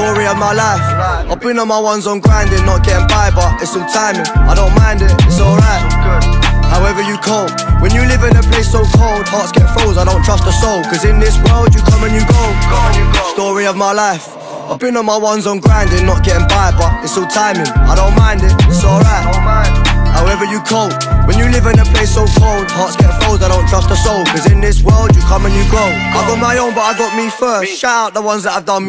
story of my life. I've been on my ones on grinding, not getting by, but it's all timing. I don't mind it, it's alright. However you cope, when you live in a place so cold, hearts get froze, I don't trust a soul. Cause in this world you come and you go. Story of my life. I've been on my ones on grinding, not getting by, but it's all timing. I don't mind it, it's alright. However you cope, when you live in a place so cold, hearts get froze, I don't trust a soul. Cause in this world you come and you go. I got my own but I got me first. Shout out the ones that have done me.